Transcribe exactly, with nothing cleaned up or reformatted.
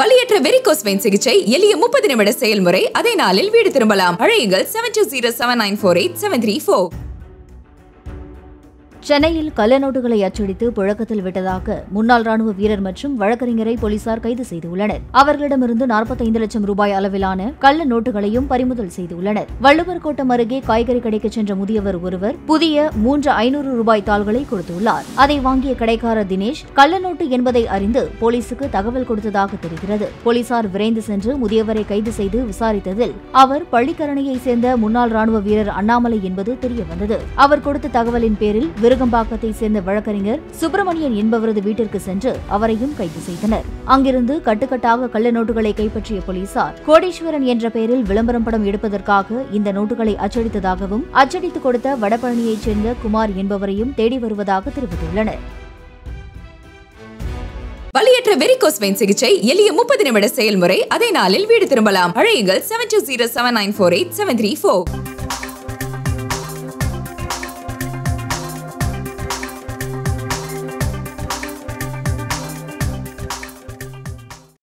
வலியற்ற varicose vein சிகிச்சை எளிய முப்பது நிமிட செயல்முறை. அதே நாளில் வீடு திரும்பலாம். அழையுங்கள் seven two zero seven nine four eight seven three four. சென்னையில் கள்ளநோட்டுகளை அச்சடித்து புழக்கத்தில் விட்டதாக முன்னாள் ராணுவ வீரர் மற்றும் வழக்கறிஞரை போலீசார் கைது செய்துள்ளனர். அவர்களிடமிருந்து நாற்பத்தைந்து லட்சம் ரூபாய் அளவிலான கள்ள நோட்டுகளையும் பறிமுதல் செய்துள்ளனர். வள்ளுவர் கோட்டம் அருகே காய்கறி கடைக்கு சென்ற முதியவர் ஒருவர் புதிய மூன்று ஐநூறு ரூபாய் தாள்களை கொடுத்துள்ளார். அதை வாங்கிய கடைக்காரர் தினேஷ் கள்ளநோட்டு என்பதை அறிந்து போலீசுக்கு தகவல் கொடுத்ததாக தெரிகிறது. போலீசார் விரைந்து சென்று முதியவரை கைது செய்து விசாரித்ததில் அவர் பள்ளிக்கரணையைச் சேர்ந்த முன்னாள் ராணுவ வீரர் அண்ணாமலை என்பது தெரியவந்தது. அவர் கொடுத்த தகவலின் பேரில் விருகம்பாக்கத்தைச் சேர்ந்த வழக்கறிஞர் சுப்பிரமணியன் என்பவரது வீட்டிற்கு சென்று அவரையும் கைது செய்தனர். அங்கிருந்து கட்டுக்கட்டாக கள்ள நோட்டுகளை கைப்பற்றிய போலீசார் கோடீஸ்வரன் என்ற பெயரில் விளம்பரம் படம் எடுப்பதற்காக இந்த நோட்டுகளை அச்சடித்ததாகவும் அச்சடித்துக் கொடுத்த வடபழனியைச் சேர்ந்த குமார் என்பவரையும் தேடி வருவதாக தெரிவித்துள்ளனர். வலியற்ற வெரிகோஸ் வெயின் சிகிச்சை எளிய முப்பது நிமிட செயல்முறை. அதே நாளில் வீடு திரும்பலாம். அழையுங்கள் seven two zero seven nine four eight seven three four.